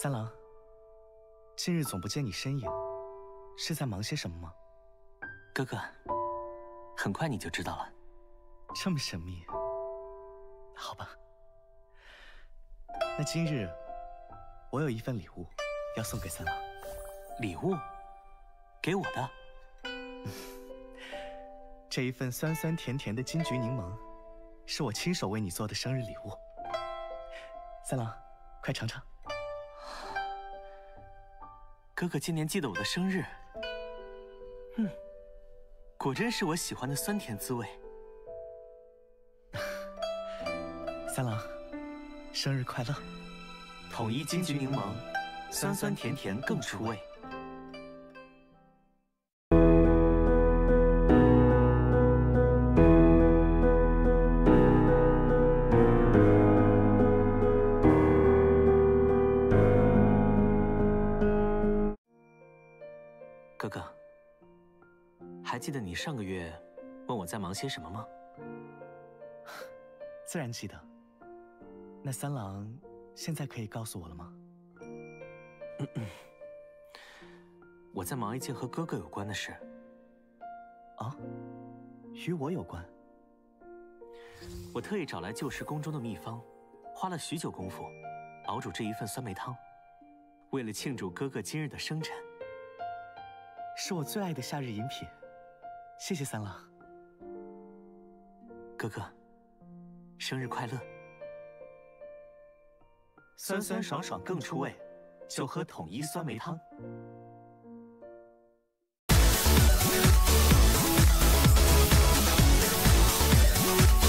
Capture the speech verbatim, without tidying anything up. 三郎，近日总不见你身影，是在忙些什么吗？哥哥，很快你就知道了。这么神秘？好吧，那今日我有一份礼物要送给三郎。礼物？给我的？这一份酸酸甜甜的金桔柠檬，是我亲手为你做的生日礼物。三郎，快尝尝。哥哥今年记得我的生日，嗯，果真是我喜欢的酸甜滋味。三郎，生日快乐！统一金桔柠檬，酸酸甜甜更出味。哥哥，还记得你上个月问我在忙些什么吗？自然记得。那三郎现在可以告诉我了吗？嗯嗯，我在忙一件和哥哥有关的事。啊，与我有关？我特意找来旧时宫中的秘方，花了许久功夫熬煮这一份酸梅汤，为了庆祝哥哥今日的生辰。 是我最爱的夏日饮品，谢谢三郎。哥哥，生日快乐！酸酸爽爽更出味，就喝统一酸梅汤。